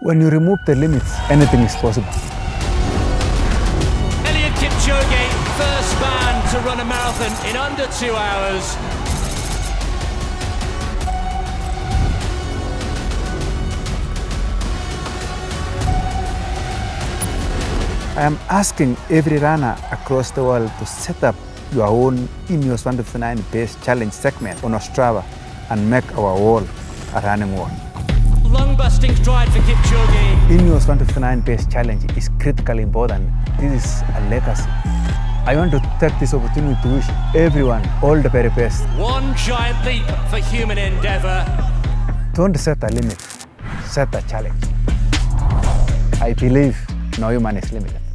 When you remove the limits, anything is possible. Eliud Kipchoge, first man to run a marathon in under 2 hours. I am asking every runner across the world to set up your own INEOS 1:59 based challenge segment on Strava and make our wall a running wall. Lung-busting stride for Kipchoge. INEOS 1:59 based challenge is critically important. This is a legacy. I want to take this opportunity to wish everyone all the very best. One giant leap for human endeavour. Don't set a limit, set a challenge. I believe no human is limited.